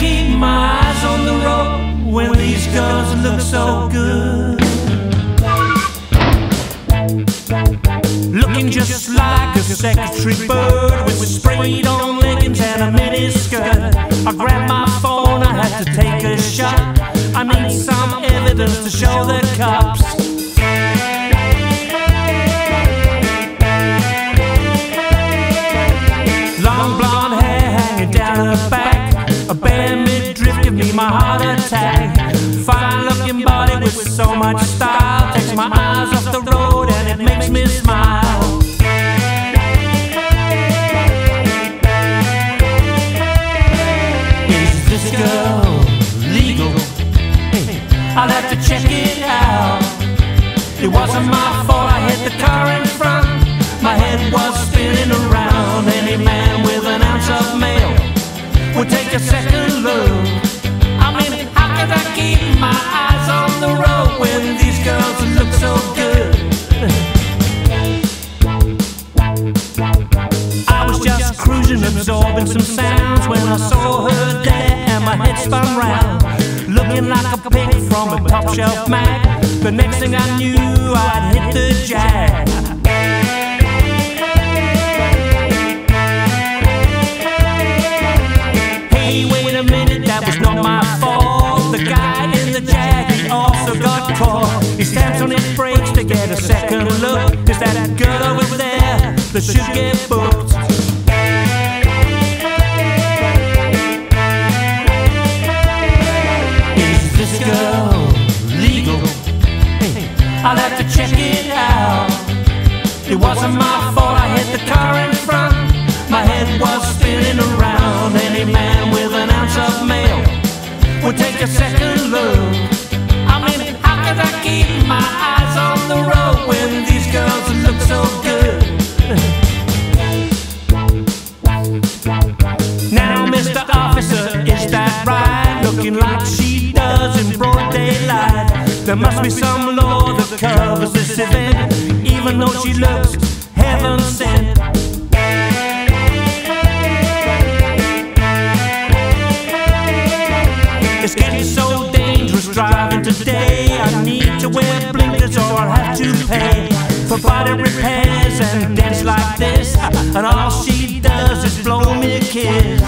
keep my eyes on the road when these girls look so good. Looking just like a Secretary Bird with sprayed on leggings and a miniskirt. I grabbed my phone, I had to take a shot. I need some evidence to show the cops. A bare midriff give me my heart attack. Fine looking body with so much style takes my eyes off the road and it makes me smile. Is this girl legal? I'll have to check it out. It wasn't my fault I hit the car in front. My head was spinning around. Any man with an ounce of mail we'll take a second look. I mean, how could I keep my eyes on the road when these girls look so good? I was just cruising, absorbing some sounds when I saw her there and my head spun round. Looking like a pig from a top shelf mag. The next thing I knew, I'd hit the jack. He stamps on his brakes to get a second look. Is that girl over there that should get booked? Is this girl legal? I'll have to check it out. It wasn't my fault I hit the car in front. My head was spinning around. Any man with an ounce of mail would take a second look. Keep my eyes on the road when these girls look so good. Now, Mr. Officer, is that right? Looking like she does in broad daylight. There must be some law that covers this event, even though she looks heaven sent. It's getting so dangerous driving today. I need to wear blinkers or I'll have to pay for body repairs and dance like this. And all she does is blow me a kiss.